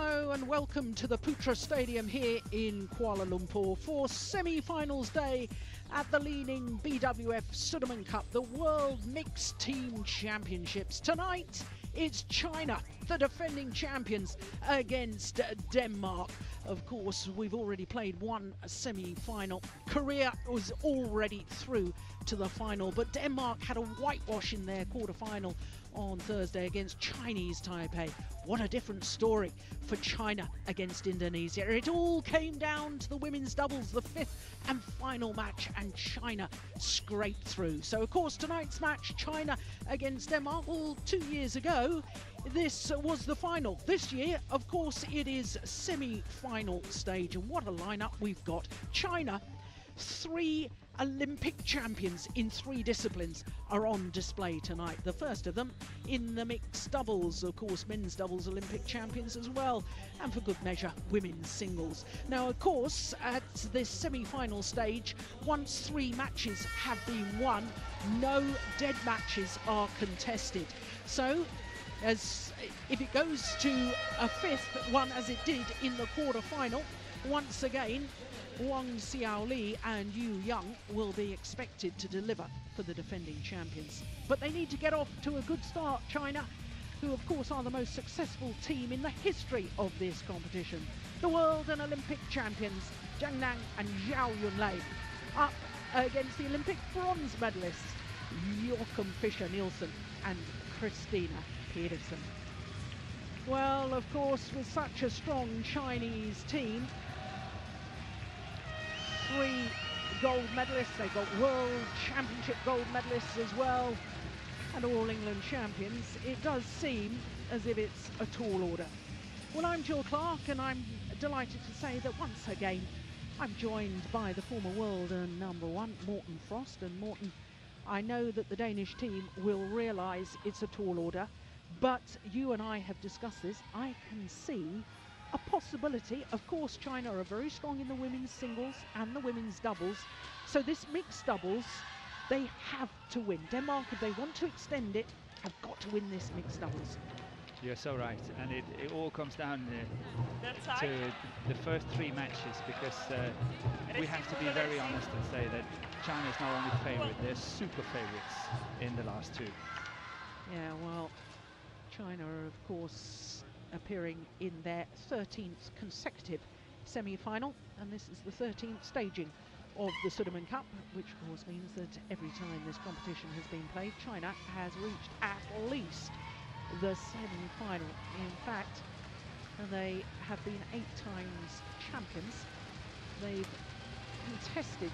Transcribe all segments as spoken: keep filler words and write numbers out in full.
Hello and welcome to the Putra Stadium here in Kuala Lumpur for semi-finals day at the Li-Ning B W F Sudirman Cup, the World Mixed Team Championships. Tonight it's China, the defending champions, against Denmark. Of course, we've already played one semi-final. Korea was already through to the final, but Denmark had a whitewash in their quarter-final on Thursday against Chinese Taipei. What a different story for China against Indonesia. It all came down to the women's doubles, the fifth and final match, and China scraped through. So of course tonight's match, China against Denmark, well, two years ago this was the final. This year, of course, it is semi-final stage, and what a lineup we've got. China, three Olympic champions in three disciplines are on display tonight. The first of them in the mixed doubles, of course, men's doubles Olympic champions as well, and for good measure, women's singles. Now, of course, at this semi-final stage, once three matches have been won, no dead matches are contested. So, as if it goes to a fifth one, as it did in the quarter-final, once again, Wang Xiaoli and Yu Yang will be expected to deliver for the defending champions. But they need to get off to a good start, China, who of course are the most successful team in the history of this competition. The world and Olympic champions Zhang Nan and Zhao Yunlei up against the Olympic bronze medalists Joachim Fischer Nielsen and Christinna Pedersen. Well, of course, with such a strong Chinese team, three gold medalists, they've got world championship gold medalists as well, and all England champions, it does seem as if it's a tall order. Well, I'm Jill Clark, and I'm delighted to say that once again I'm joined by the former world and number one, Morten Frost. And Morten, I know that the Danish team will realise it's a tall order, but you and I have discussed this. I can see a possibility. Of course, China are very strong in the women's singles and the women's doubles, so this mixed doubles, they have to win. Denmark, if they want to extend it, have got to win this mixed doubles. You're so right, and it, it all comes down uh, to the first three matches, because uh, we have to be very honest and say that China is not only favourite, they're super favourites in the last two. Yeah, well, China are, of course, appearing in their thirteenth consecutive semi-final, and this is the thirteenth staging of the Sudirman Cup, which of course means that every time this competition has been played, China has reached at least the semi-final. In fact, they have been eight times champions. They've contested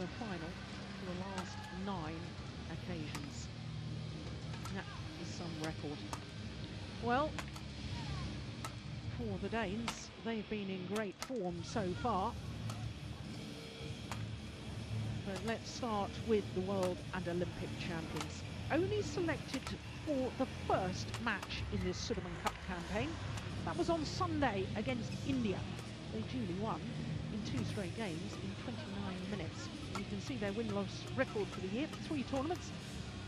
the final for the last nine occasions. That is some record. Well, for the Danes, they've been in great form so far. But let's start with the world and Olympic champions. Only selected for the first match in this Sudirman Cup campaign. That was on Sunday against India. They duly won in two straight games in twenty-nine minutes. You can see their win-loss record for the year, three tournaments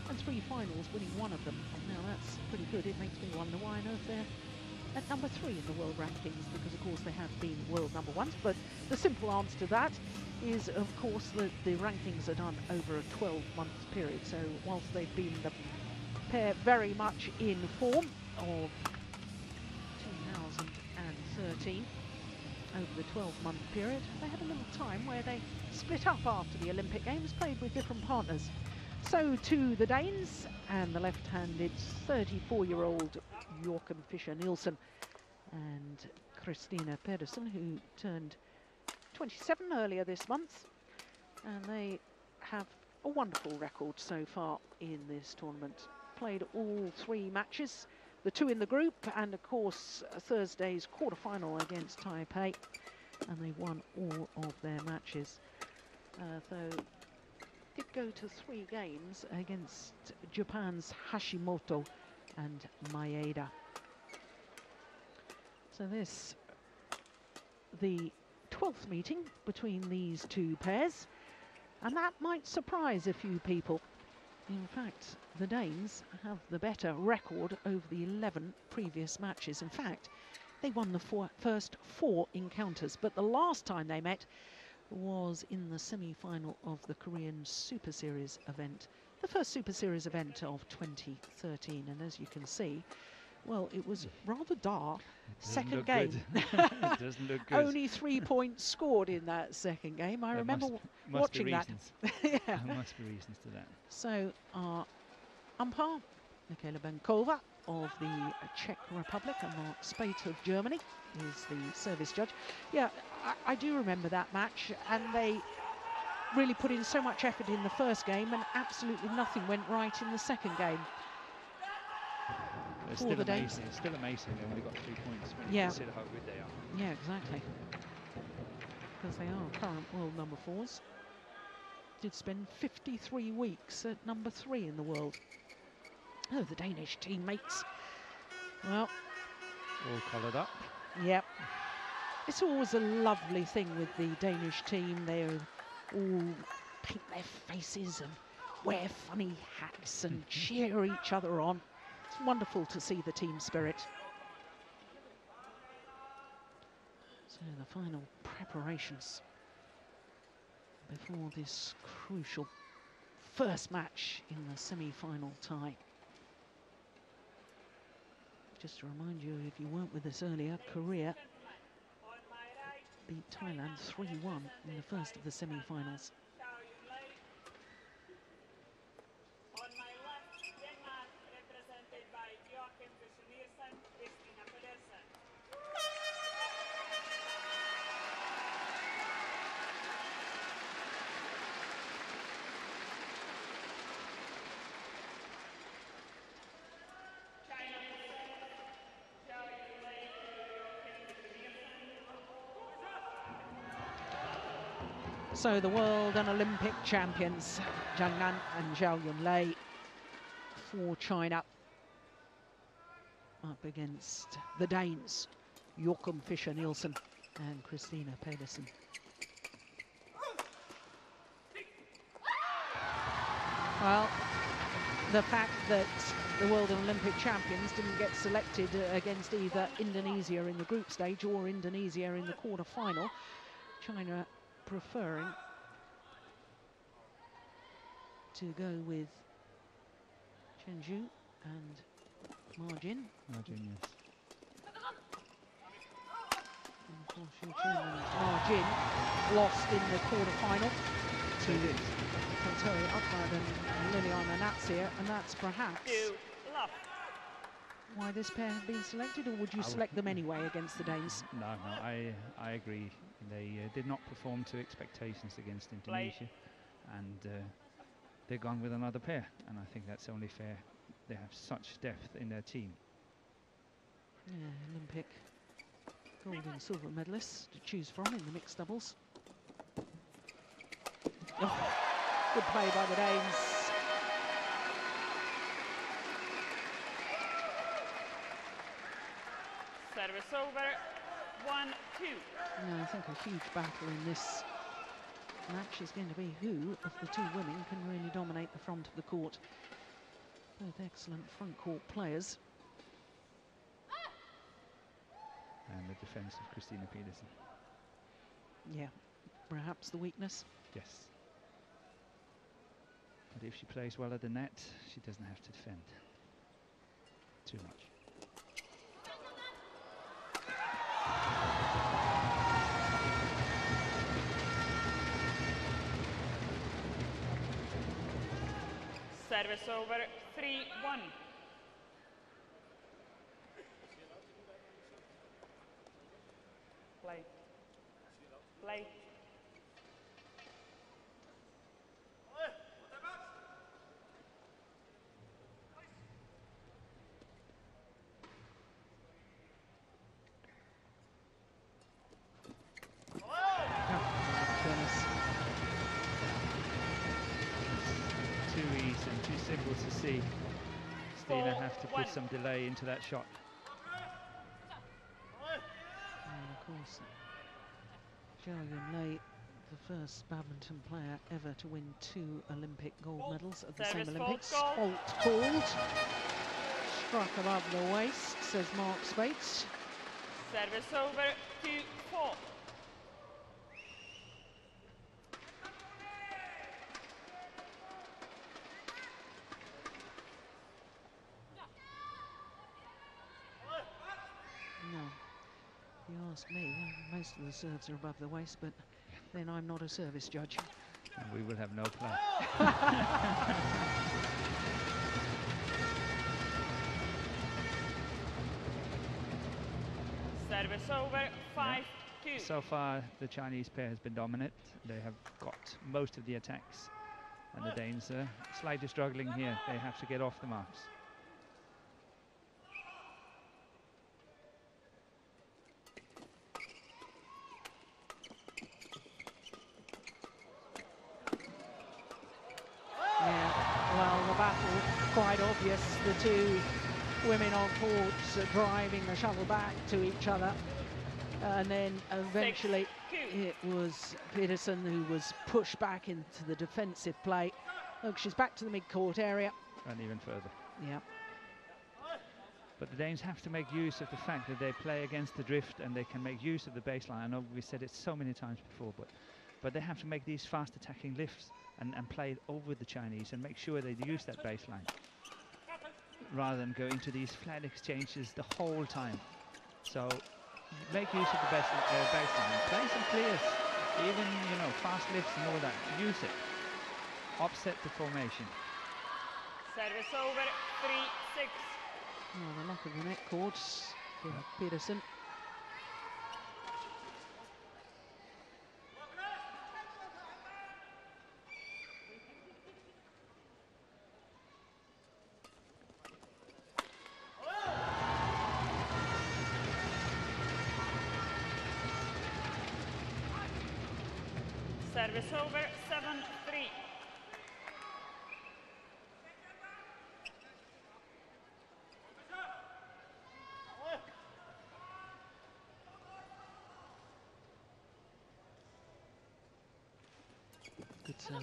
and three finals, winning one of them. Now that's pretty good. It makes me wonder why on earth they're at number three in the world rankings, because of course they have been world number ones. But the simple answer to that is, of course, that the rankings are done over a twelve month period. So whilst they've been the pair very much in form of two thousand thirteen, over the twelve month period, they had a little time where they split up after the Olympic Games, played with different partners. So to the Danes, and the left-handed thirty-four-year-old Joachim Fischer Nielsen and Christinna Pedersen, who turned twenty-seven earlier this month, and they have a wonderful record so far in this tournament. Played all three matches, the two in the group, and of course Thursday's quarter-final against Taipei, and they won all of their matches. Uh, though did go to three games against Japan's Hashimoto and Maeda. So this, the twelfth meeting between these two pairs, and that might surprise a few people. In fact, the Danes have the better record over the eleven previous matches. In fact, They won the four, first four encounters, but the last time they met was in the semi-final of the Korean Super Series event, the first Super Series event of twenty thirteen. And as you can see, well, it was rather dark. Second game. It doesn't look good. Only three points scored in that second game. I there remember must, must watching that. Yeah. There must be reasons to that. So our umpire, Mikaela Benková of the Czech Republic and Mark Spaeth of Germany is the service judge. Yeah, I, I do remember that match, and they really put in so much effort in the first game, and absolutely nothing went right in the second game. It's still amazing. It's still amazing they only got three points when you consider how good they are. Yeah, exactly. Because they are current world number fours. Did spend fifty-three weeks at number three in the world. Oh, the Danish teammates. Well, all coloured up. Yep. It's always a lovely thing with the Danish team. They all paint their faces and wear funny hats and cheer each other on. It's wonderful to see the team spirit. So the final preparations before this crucial first match in the semi-final tie. Just to remind you, if you weren't with us earlier, Korea beat Thailand three one in the first of the semi-finals. So the world and Olympic champions, Zhang Nan and Zhao Yunlei for China, up against the Danes, Joachim Fischer Nielsen and Christinna Pedersen. Well, the fact that the world and Olympic champions didn't get selected uh, against either Indonesia in the group stage or Indonesia in the quarter-final, China preferring to go with Chen Zhu and Ma Jin. Ma Jin, yes. And of course, Yu Yang and Ma Jin lost in the quarter-final to Putra Stadium and Liliana Natsia, and that's perhaps why this pair have been selected, or would you I select them anyway against the Danes? No, no, I, I agree. They uh, did not perform to expectations against Indonesia, and uh, they're gone with another pair, and I think that's only fair. They have such depth in their team. Yeah, Olympic gold and silver medalists to choose from in the mixed doubles. Oh, good play by the Danes. Service over, one, two. Yeah, I think a huge battle in this match is going to be who of the two women can really dominate the front of the court. Both excellent front court players. And the defence of Christinna Pedersen. Yeah, perhaps the weakness. Yes. But if she plays well at the net, she doesn't have to defend too much. Service over, three one. Play. Play. To see Christinna have to put some delay into that shot. And of course, Zhao Yunlei, the first badminton player ever to win two Olympic gold medals at the same Olympics. Fault called. Struck above the waist, says Mark Spaeth. Service over to four. No, you ask me, most of the serves are above the waist, but then I'm not a service judge. And we will have no play. Service over, five, yeah. two. So far, the Chinese pair has been dominant. They have got most of the attacks. And the Danes are slightly struggling here. They have to get off the marks. Yeah, well, the battle, quite obvious, the two women on courts uh, driving the shuttle back to each other, and then eventually Six, it was Pedersen who was pushed back into the defensive play. Look, she's back to the mid-court area. And even further. Yeah. But the Danes have to make use of the fact that they play against the drift and they can make use of the baseline. I know we said it so many times before, but but they have to make these fast attacking lifts and, and play over the Chinese and make sure they use that baseline, rather than going to these flat exchanges the whole time. So make use of the best uh, baseline, play some clears, even, you know, fast lifts and all that. Use it, upset the formation. Service over, three, six. Oh, the luck of the net courts for yeah. Pedersen. Service over, seven, three. Good serve.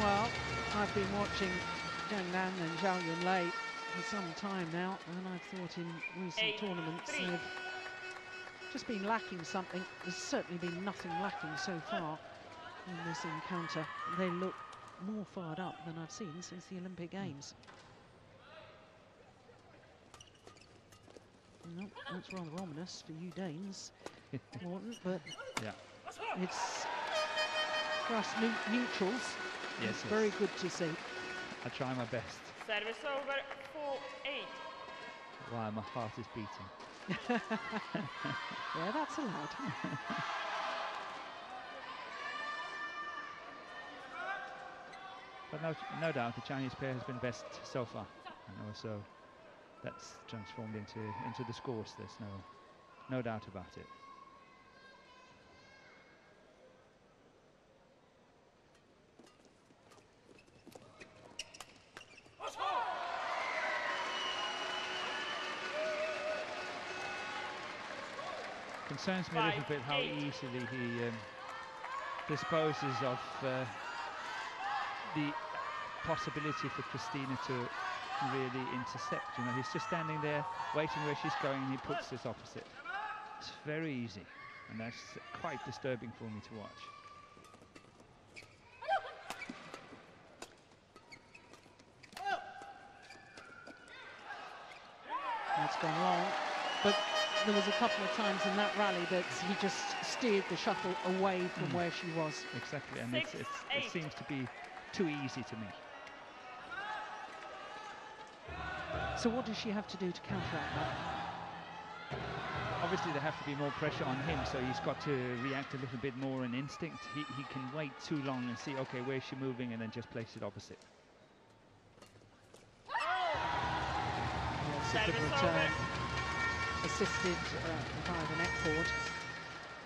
Well, I've been watching Zhang Nan and Zhao Yunlei for some time now, and I've thought in recent Eight, tournaments they've just been lacking something. There's certainly been nothing lacking so far in this encounter. They look more fired up than I've seen since the Olympic Games. Nope, that's rather ominous for you Danes, Morten, but yeah, it's for us ne neutrals. Yes, it's yes. very good to see. I try my best. Service over, four, eight. Wow, my heart is beating. Yeah, that's allowed. But no, no doubt the Chinese pair has been best so far, and also that's transformed into into the scores. There's no no doubt about it. Concerns me a little bit how easily he um, disposes of uh, the possibility for Christinna to really intercept. You know, he's just standing there waiting where she's going and he puts this opposite. It's very easy, and that's quite disturbing for me to watch. That's gone wrong, but there was a couple of times in that rally that he just steered the shuttle away from mm. where she was. Exactly, and Six, it's, it's, it seems to be too easy to me. So what does she have to do to counteract that? Obviously there have to be more pressure on him, so he's got to react a little bit more in instinct. He, he can wait too long and see, okay, where is she moving, and then just place it opposite. Oh. Yes, it's a good return. Assisted uh, by the net court.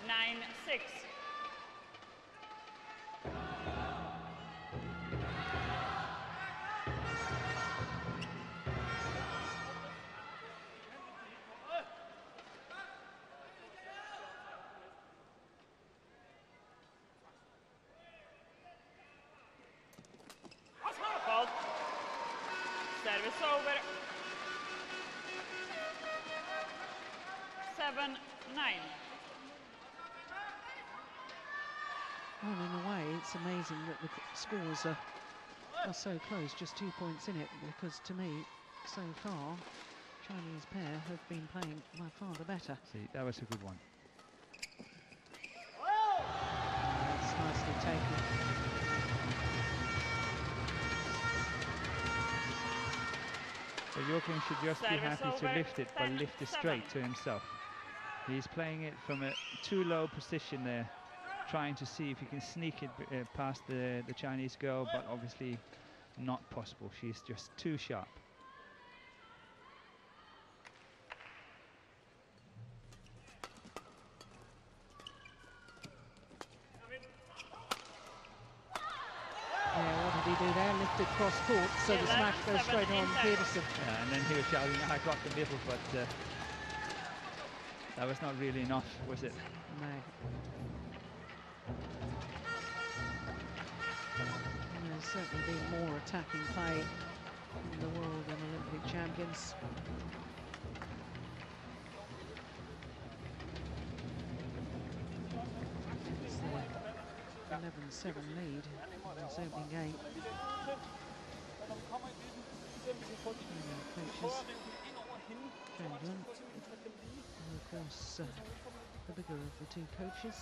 Nine, six. Service over. time. Well, in a way, it's amazing that the scores are, are so close, just two points in it, because to me, so far, Chinese pair have been playing by far the better. See, that was a good one. That's nicely taken. So Joachim should just be happy to lift it, but lift it straight to himself. He's playing it from a too low position there, trying to see if he can sneak it uh, past the, the Chinese girl, but obviously not possible. She's just too sharp. Cross court, so the smash goes straight on Pedersen. Yeah, and then he was shouting, I got the middle, but uh, that was not really enough, was it? No. And there's certainly been more attacking play in the world than Olympic champions. eleven seven lead in this opening game. And of course, uh, the bigger of the two coaches,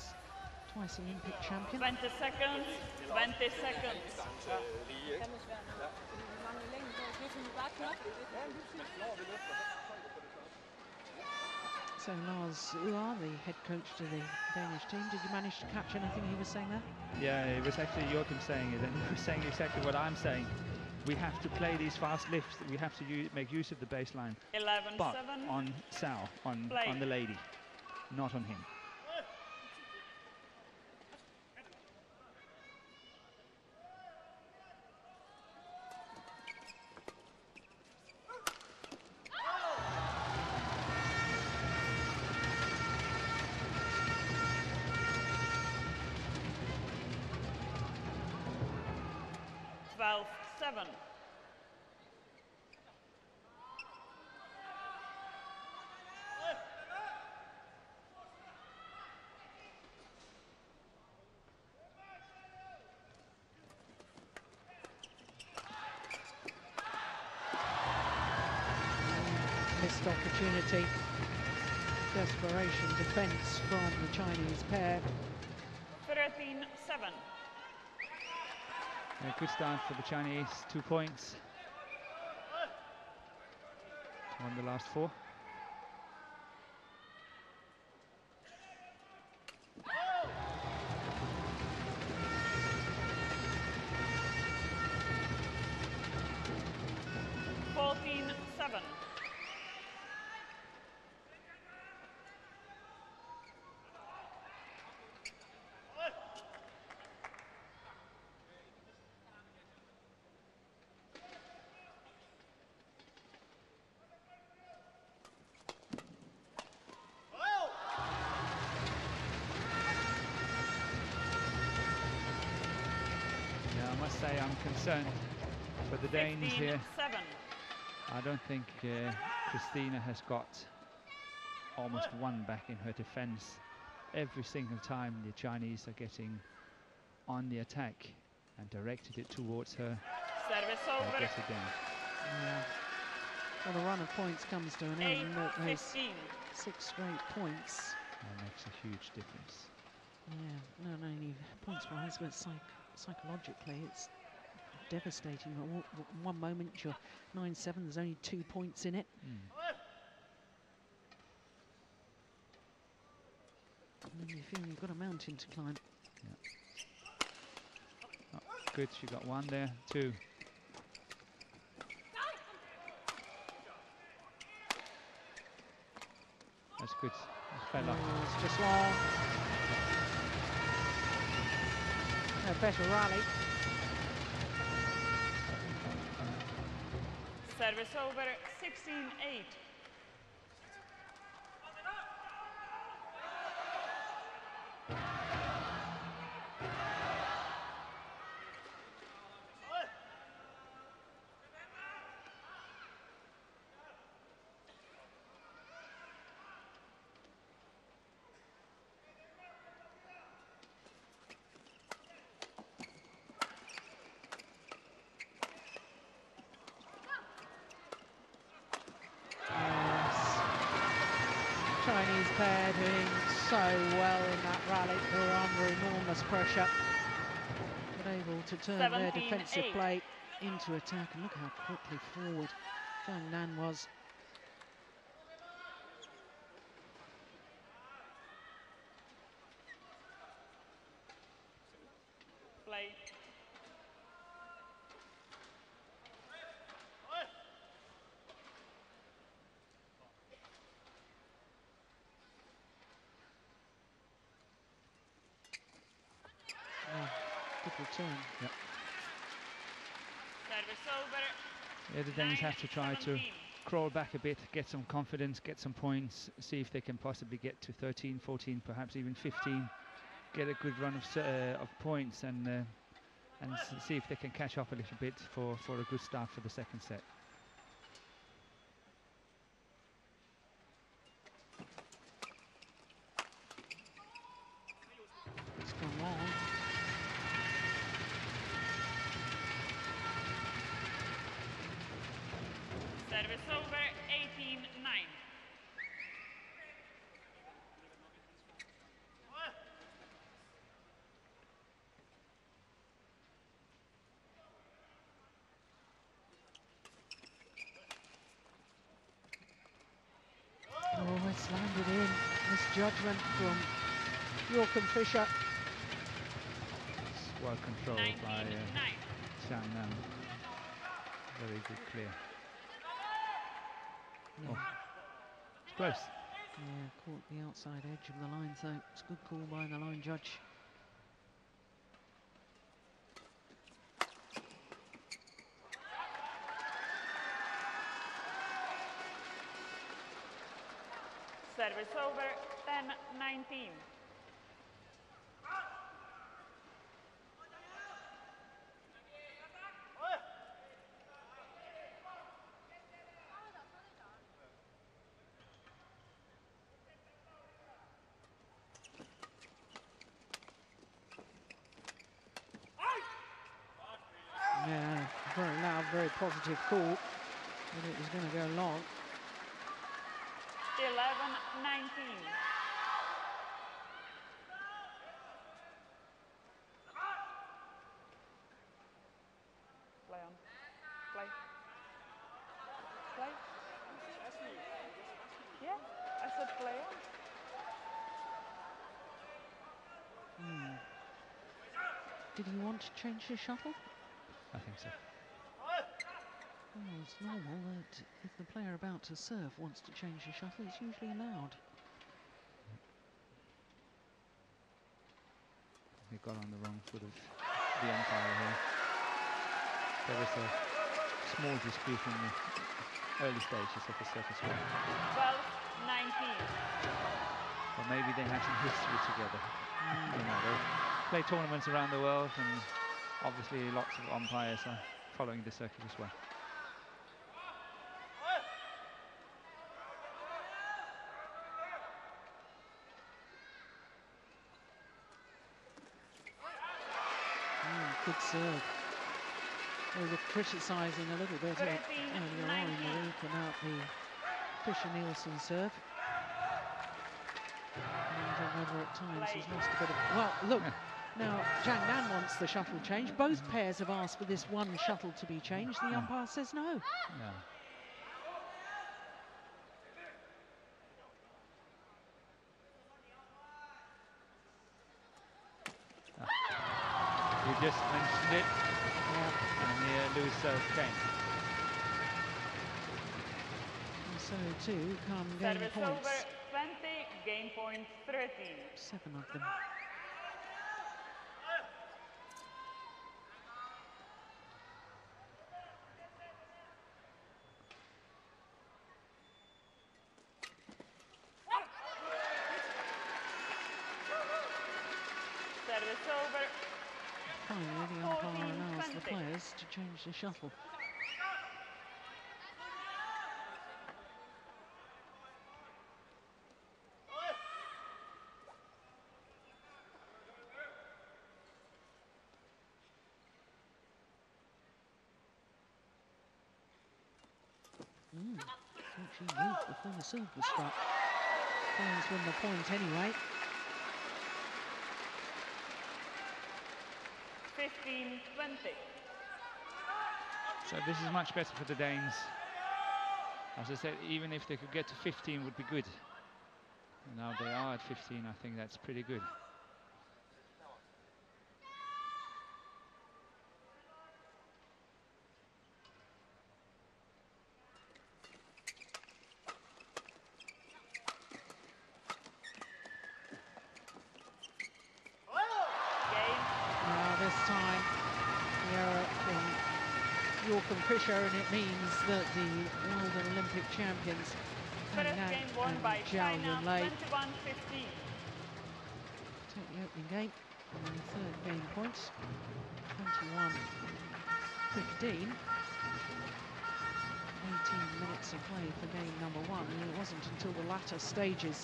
twice Olympic champion. twenty seconds, twenty seconds. So Lars Uhre, the head coach to the Danish team, did you manage to catch anything he was saying there? Yeah, it was actually Joachim saying it, and he was saying exactly what I'm saying. We have to play these fast lifts. We have to u make use of the baseline. eleven, but seven. On Zhao, on, on the lady, not on him. twelve seven. Missed opportunity. Desperation defense from the Chinese pair. thirteen seven. A good start for the Chinese, two points on the last four. fourteen seven. I'm concerned for the Danes here. Seven. I don't think uh, Christinna has got almost one back in her defense. Every single time the Chinese are getting on the attack and directed it towards her. Service over. Again. Yeah. Well, the run of points comes to an end. Six straight points. That makes a huge difference. Yeah, not only points-wise, but psych psychologically, it's devastating. One moment you're nine seven, there's only two points in it. Mm. And then you feel you've got a mountain to climb. Yeah. Oh, good, she got one there, two. That's good, that's better. Oh, it's just long. No, better rally. Service over, sixteen eight. They're doing so well in that rally. They're under enormous pressure, but able to turn their defensive eight. play into attack. And look how quickly forward Zhang Nan was. Play. Return. Yep. Yeah, the Danes have to try to crawl back a bit, get some confidence, get some points, see if they can possibly get to thirteen, fourteen, perhaps even fifteen, get a good run of, uh, of points, and uh, and see if they can catch up a little bit for, for a good start for the second set. Landed in misjudgment from Joachim Fischer. It's well controlled by uh, Zhang Nan. Very good clear. Yeah. Oh. It's close. Yeah, caught the outside edge of the line, so it's a good call by the line judge. Service over, ten nineteen. Yeah, very loud, very positive call, and it was going to go long. eleven nineteen. Play on. Play. Play. Yeah, I said play on. Hmm. Did he want to change his shuttle? I think so. Well, it's normal that if the player about to serve wants to change the shuttle, it's usually allowed. He got on the wrong foot of the umpire here. There was a small dispute in the early stages of the set as well. twelve nineteen. Or maybe they have some history together. Mm. You know, they play tournaments around the world, and obviously lots of umpires are following the circuit as well. Good serve. They were criticising a little bit earlier on in the week about the Fischer Nielsen serve. And whether at times he's lost a bit of. Well, look, now Zhang Nan wants the shuttle change. Both pairs have asked for this one shuttle to be changed. The umpire says no. No. Just mentioned it, yeah. And here Louis Self came. And so too come game Service points. Over twenty, game points thirteen. Seven of them. To change the shuttle. Mm. Actually, the former serve was struck. things from the point anyway. fifteen twenty. So this is much better for the Danes. As I said, even if they could get to fifteen would be good. And now they are at fifteen, I think that's pretty good. Fischer, and it means that the World and Olympic champions Zhao Yunlei take the opening game and the third game points, twenty-one fifteen. eighteen minutes of play for game number one, and it wasn't until the latter stages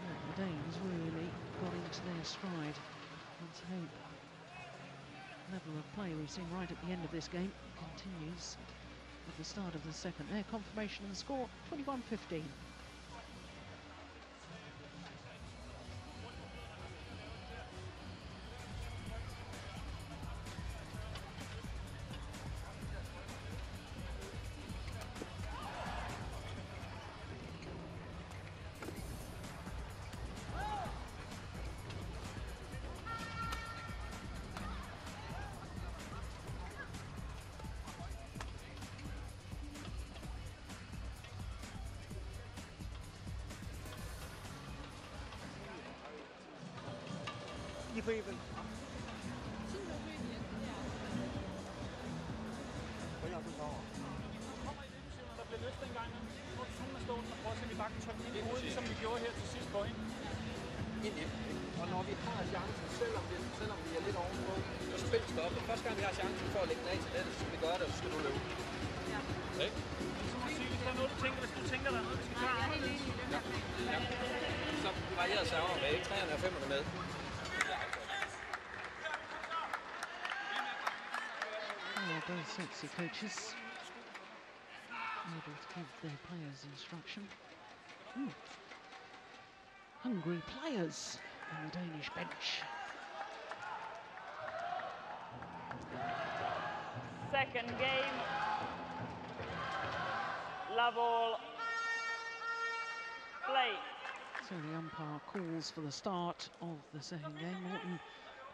that the Danes really got into their stride. Let's hope level of play we've seen right at the end of this game continues at the start of the second. Their confirmation and score twenty-one fifteen. Sets of coaches able to give their players instruction. Ooh. Hungry players on the Danish bench. Second game. Love all. Play. So the umpire calls for the start of the second game. Morten,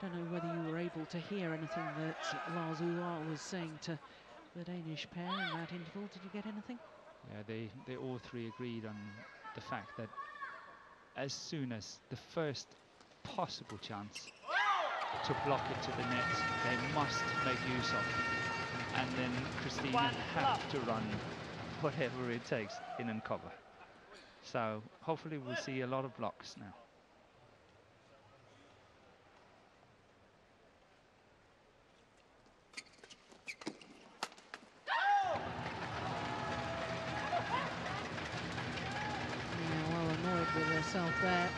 I don't know whether you were able to hear anything that Lars Uhre was saying to the Danish pair in that interval. Did you get anything? Yeah, they, they all three agreed on the fact that as soon as the first possible chance to block it to the net, they must make use of it. And then Christinna One have up. to run whatever it takes in and cover. So hopefully we'll see a lot of blocks now. Herself there.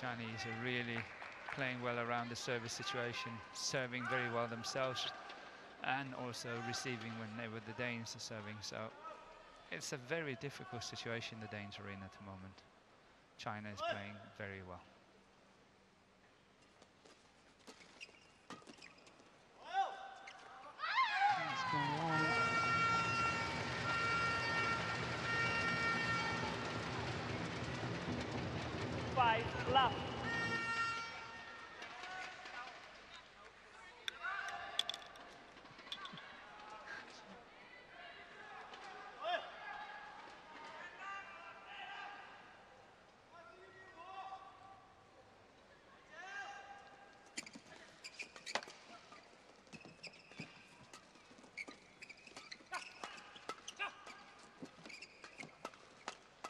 Chinese are really playing well around the service situation, serving very well themselves and also receiving when they were the Danes are serving. So it's a very difficult situation the Danes are in at the moment. China is playing very well. five laps.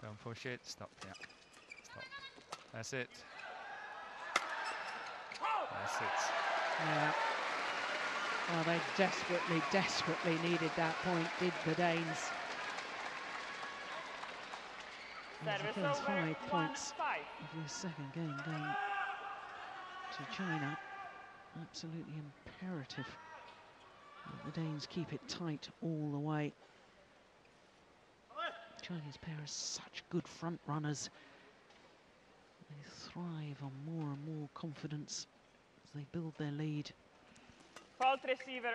Don't push it, stop, yeah, stop. That's it. That's it. Yeah. Well, they desperately, desperately needed that point, did the Danes. That was five points of your second game going to China. Absolutely imperative that the Danes keep it tight all the way. Chinese pair are such good front runners. They thrive on more and more confidence as they build their lead. Fault receiver.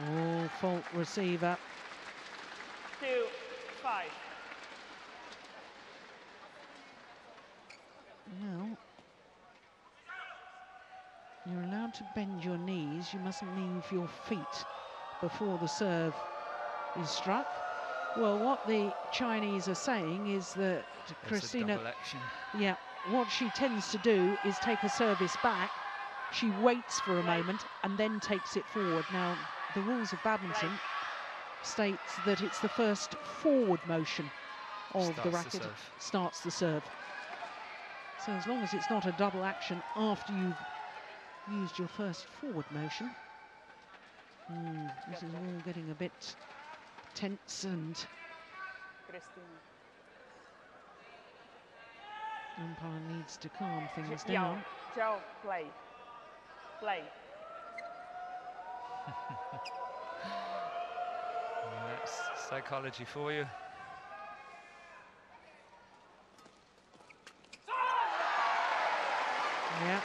Oh, fault receiver. Two, five. Now, you're allowed to bend your knees. You mustn't move your feet before the serve is struck. Well, what the Chinese are saying is that Christinna, yeah, what she tends to do is take a service back. She waits for a right. moment and then takes it forward. Now, the rules of badminton right. states that it's the first forward motion of starts the racket the starts the serve. So as long as it's not a double action after you've used your first forward motion, mm, this is all getting a bit tense and umpire needs to calm things J down. Zhao, play, play. Well, that's psychology for you. Yeah.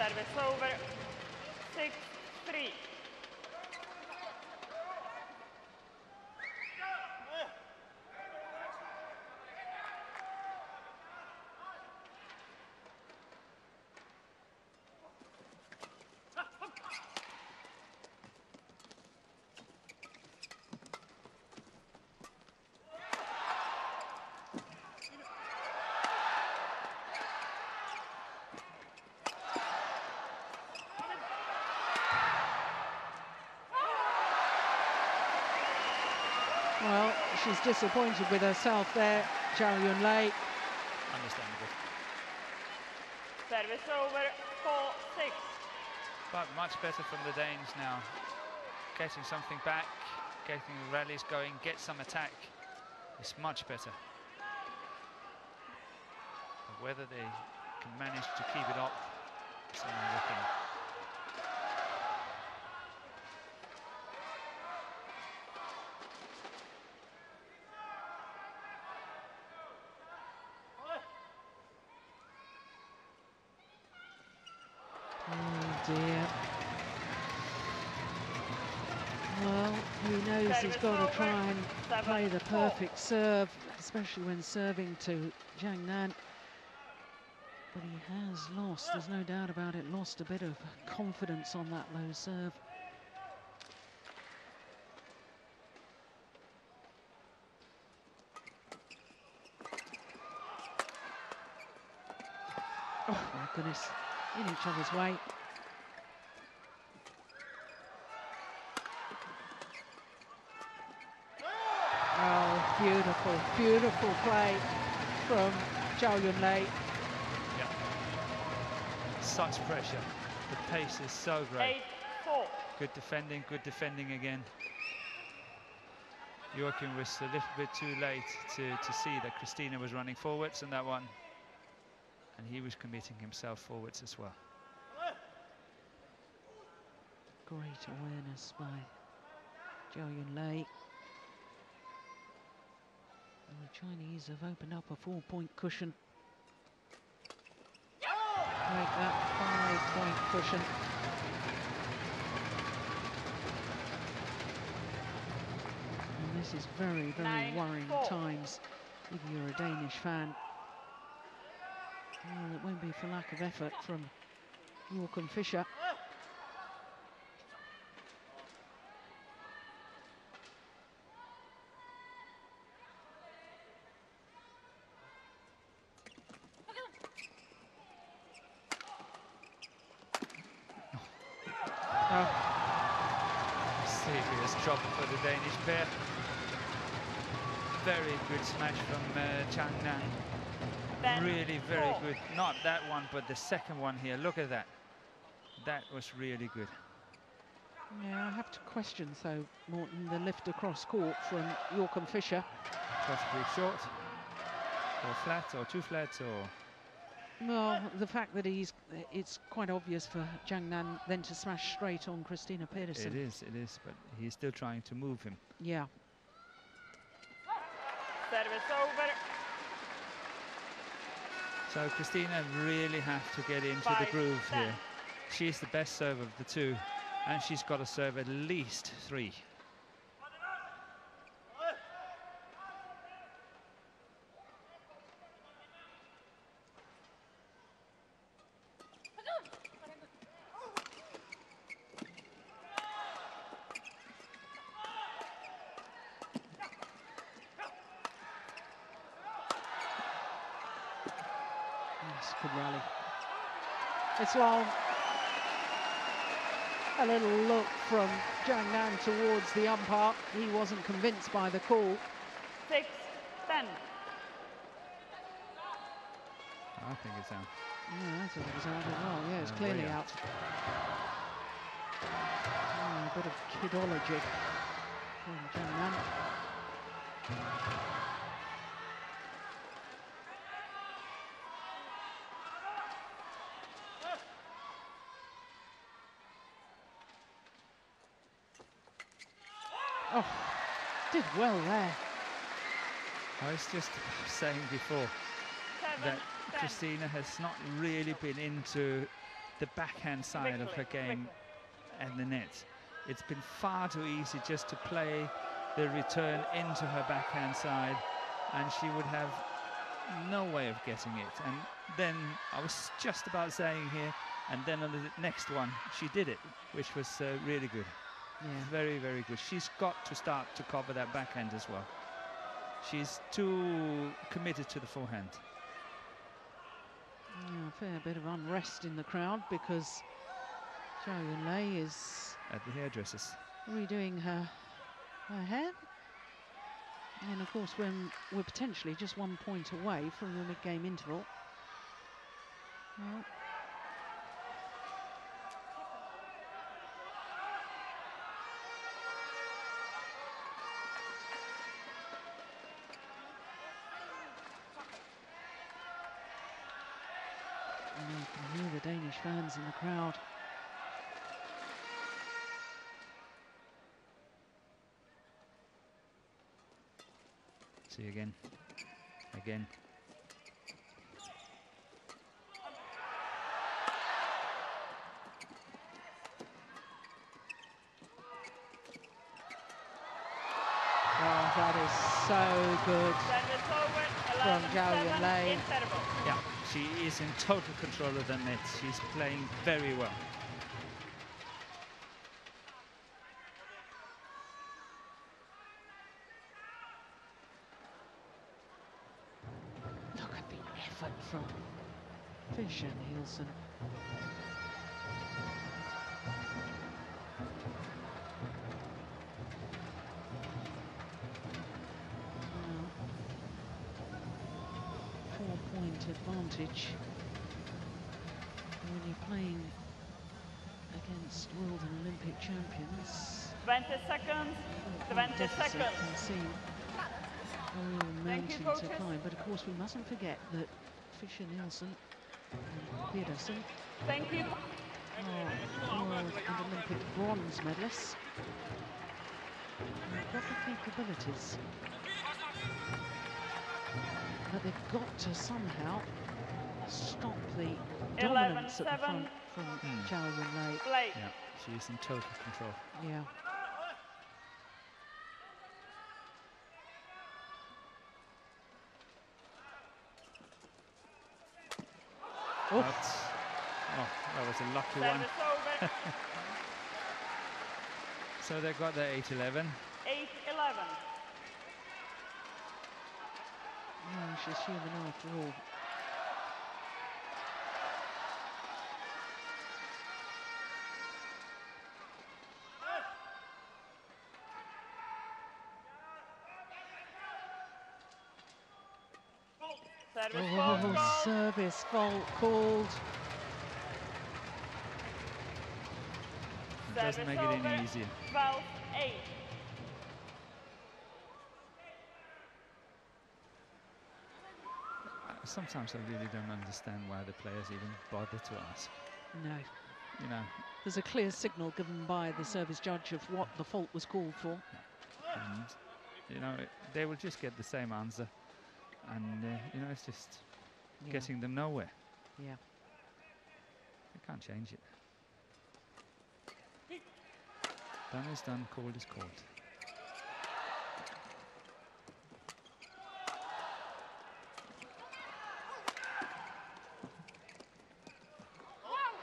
Service over, six, three. Well, she's disappointed with herself there, Zhao Yunlei. Understandable. Service over, four, six. But much better from the Danes now. Getting something back, getting the rallies going, get some attack. It's much better. But whether they can manage to keep it up, it's another thing. He's got to try and Seven, play the perfect four. serve, especially when serving to Zhang Nan. But he has lost, there's no doubt about it, lost a bit of confidence on that low serve. Oh, my goodness, in each other's way. Beautiful, beautiful play from Zhao Yunlei. Yeah. Such pressure. The pace is so great. Eight, four. Good defending, good defending again. Joachim was a little bit too late to, to see that Christinna was running forwards in that one. And he was committing himself forwards as well. great awareness by Zhao Yunlei. And the Chinese have opened up a four-point cushion. Make that five-point cushion. And this is very, very Nine, worrying four. times if you're a Danish fan. Well, it won't be for lack of effort from Joachim Fischer. Pair. Very good smash from uh, Zhang Nan. Ben really very four. good. Not that one, but the second one here. Look at that. That was really good. Yeah, I have to question, so Morten, the lift across court from Joachim Fischer. Possibly short, or flat, or two flats, or... Well, the fact that he's... It's quite obvious for Zhang Nan then to smash straight on Christinna Pedersen. It is, it is, but he's still trying to move him. Yeah. Service over. So Christinna really has to get into Five, the groove seven. here. She's the best server of the two, and she's got to serve at least three. Long. A little look from Zhang Nan towards the umpire. He wasn't convinced by the call. Six, ten. I think it's out. Yeah, I think it's out as well. Yeah, it's no, clearly out. Oh, a bit of kidology from Zhang Nan. Oh, did well there. I was just saying before Seven, that ten. Christinna has not really been into the backhand side quickly, of her game quickly. and the net. It's been far too easy just to play the return into her backhand side, and she would have no way of getting it. And then I was just about saying here, and then on the next one, she did it, which was uh, really good. Yeah. Very, very good. She's got to start to cover that backhand as well. She's too committed to the forehand. Yeah, a fair bit of unrest in the crowd because Zhao Yunlei is... At the hairdressers. Redoing her, her hair. And of course, when we're potentially just one point away from the mid-game interval. Well, fans in the crowd. See again, again. Oh, that is so good from Zhao Yunlei. Yeah. She is in total control of the net. She's playing very well. Look at the effort from Fischer Nielsen. Advantage when you're playing against world and Olympic champions. twenty seconds. twenty seconds. Can seem a real mountain to climb, but of course we mustn't forget that Fischer Nielsen and Pedersen. Thank you. gold and Olympic bronze medalists. They've got the capabilities, but they've got to somehow stop the dominance at the front from mm. Zhao Yunlei. Yeah, she's in total control. Yeah. Oh, that was a lucky that one. So they've got their eight eleven. eight eleven. No, she's human after all. Oh, service fault called. It doesn't make it any easier. twelve eight. Sometimes I really don't understand why the players even bother to ask. No. You know. There's a clear signal given by the service judge of what the fault was called for. And, you know, it, they will just get the same answer. And, uh, you know, it's just yeah. getting them nowhere. Yeah. You can't change it. Done is done, called is called.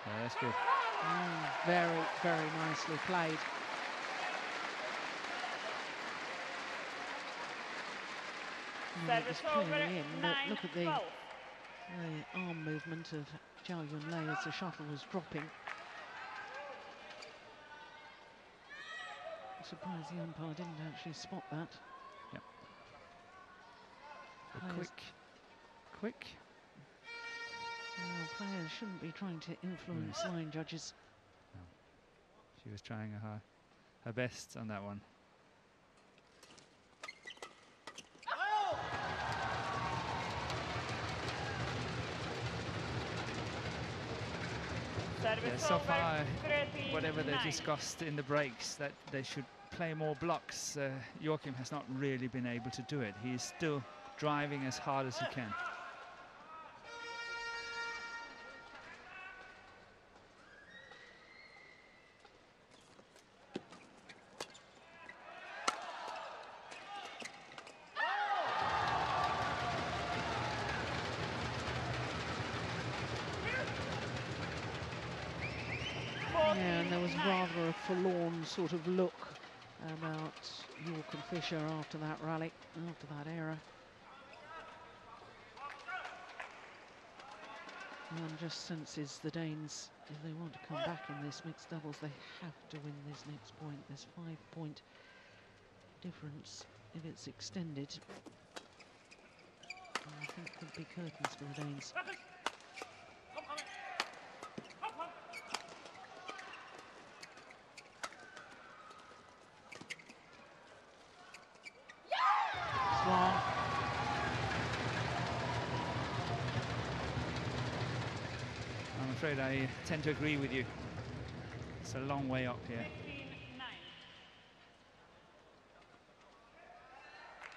Yeah, that's good. Mm, very, very nicely played. Well, it was clearly in, but look at the, the arm movement of Zhao Yunlei as the shuttle was dropping. I'm surprised the umpire didn't actually spot that. Yep. Players quick, quick. Well, players shouldn't be trying to influence mm. line judges. No. She was trying her, her best on that one. Yeah, so far, whatever they discussed in the breaks, that they should play more blocks, uh, Joachim has not really been able to do it. He is still driving as hard as he can. Sort of look about Joachim Fischer after that rally, after that error. One just senses the Danes, if they want to come back in this mixed doubles, they have to win this next point. There's five point difference if it's extended. And I think it could be curtains for the Danes. I tend to agree with you. It's a long way up here.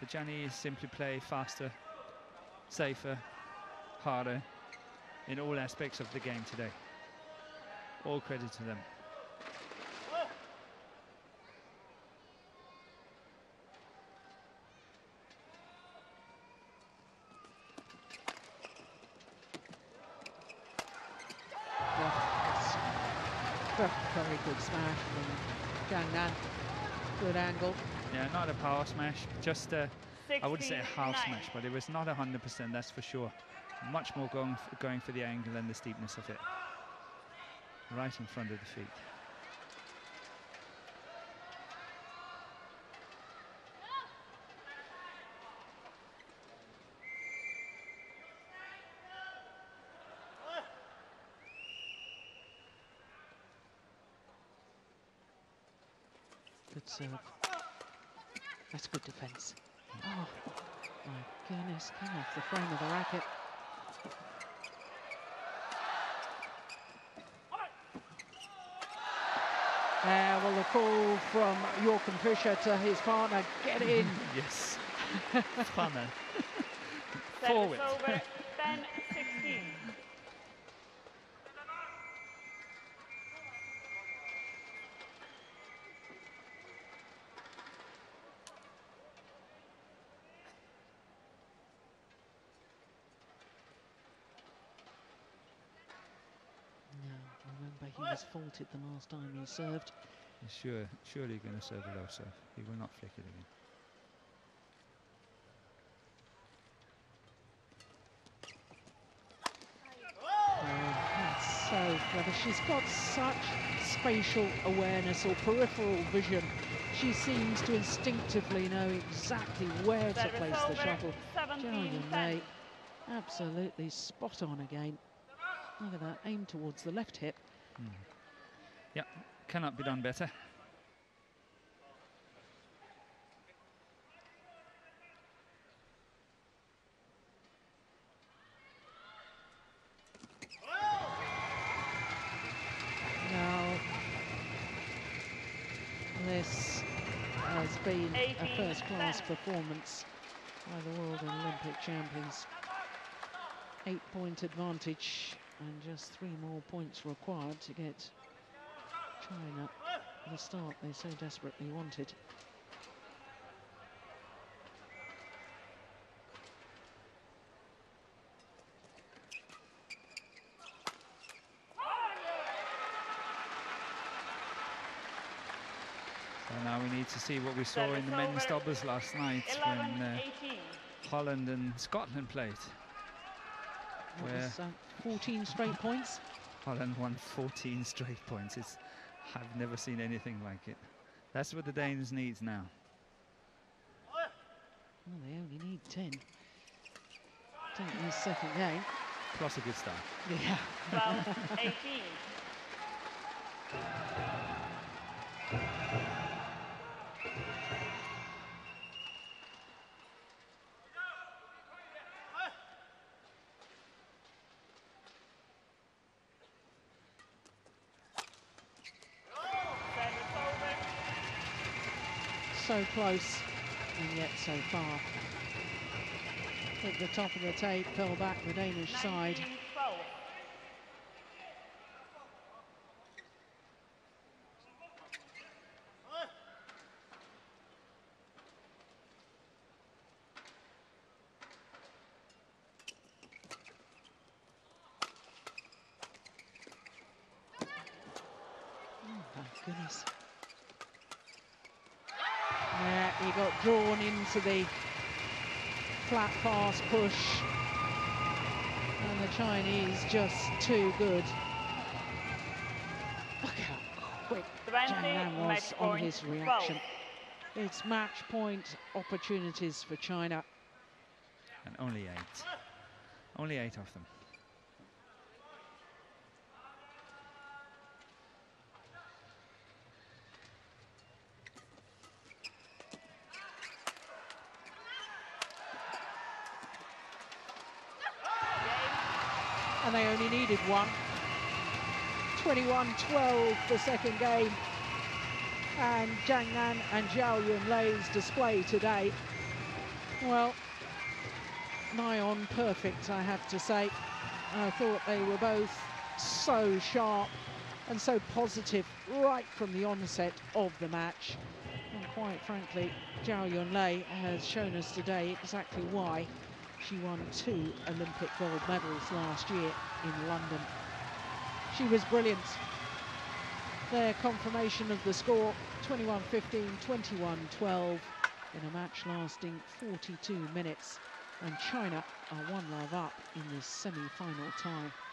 The Chinese simply play faster, safer, harder in all aspects of the game today. All credit to them. Very good smash from Zhang Nan. Good angle. Yeah, not a power smash, just a, I wouldn't say a half nine. smash, but it was not one hundred percent, that's for sure. Much more going for, going for the angle and the steepness of it. Right in front of the feet. So that's good defence. Oh my goodness, came off the frame of the racket. Uh, well, the call from Joachim Fischer to his partner, get in. Yes. Partner. Forward. Over, ten sixteen. He was faulted the last time he served. He's sure, surely going to serve a low serve. He will not flick it again. Oh, that's so clever. She's got such spatial awareness or peripheral vision. She seems to instinctively know exactly where to place the shuttle. Yunlei, absolutely spot on again. Look at that, aim towards the left hip. Mm. Yeah, cannot be done better. Now, this has been a first-class performance by the World and Olympic champions. Eight-point advantage. And just three more points required to get China the start they so desperately wanted. So now we need to see what we saw in the men's doubles last night when uh, Holland and Scotland played. Was, uh, fourteen straight points. Holland won fourteen straight points. It's, I've never seen anything like it. That's what the Danes need now. Well, they only need ten. Don't miss second game. Plus a good start. Yeah. Well, eighteen. So close, and yet so far. At the top of the tape, fell back the Danish side. Oh, my goodness. Yeah, he got drawn into the flat pass push, and the Chinese just too good. Look how quick Zhang Nan was on his reaction. twelve. It's match point opportunities for China. And only eight. Only eight of them. And they only needed one. twenty-one twelve the second game. And Zhang Nan and Zhao Yunlei's display today, well, nigh on perfect, I have to say. I thought they were both so sharp and so positive right from the onset of the match. And quite frankly, Zhao Yunlei has shown us today exactly why she won two Olympic gold medals last year in London. She was brilliant. Their confirmation of the score, twenty-one fifteen, twenty-one twelve, in a match lasting forty-two minutes. And China are one love up in this semi-final tie.